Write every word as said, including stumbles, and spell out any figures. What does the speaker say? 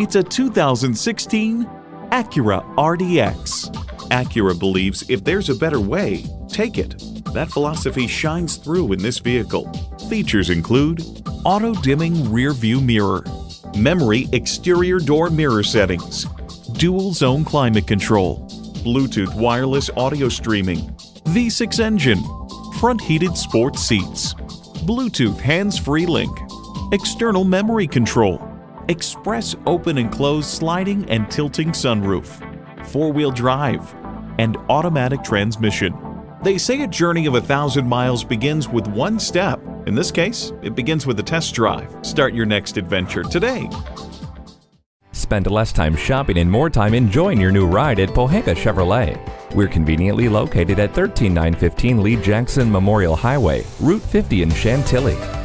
It's a two thousand sixteen Acura R D X. Acura believes if there's a better way, take it. That philosophy shines through in this vehicle. Features include auto-dimming rear-view mirror, memory exterior door mirror settings, dual-zone climate control, Bluetooth wireless audio streaming, V six engine, front-heated sports seats, Bluetooth hands-free link, external memory control, express open and close sliding and tilting sunroof, four-wheel drive, and automatic transmission. They say a journey of a thousand miles begins with one step. In this case, it begins with a test drive. Start your next adventure today. Spend less time shopping and more time enjoying your new ride at Pohanka Chevrolet. We're conveniently located at one three nine one five Lee Jackson Memorial Highway, Route fifty in Chantilly.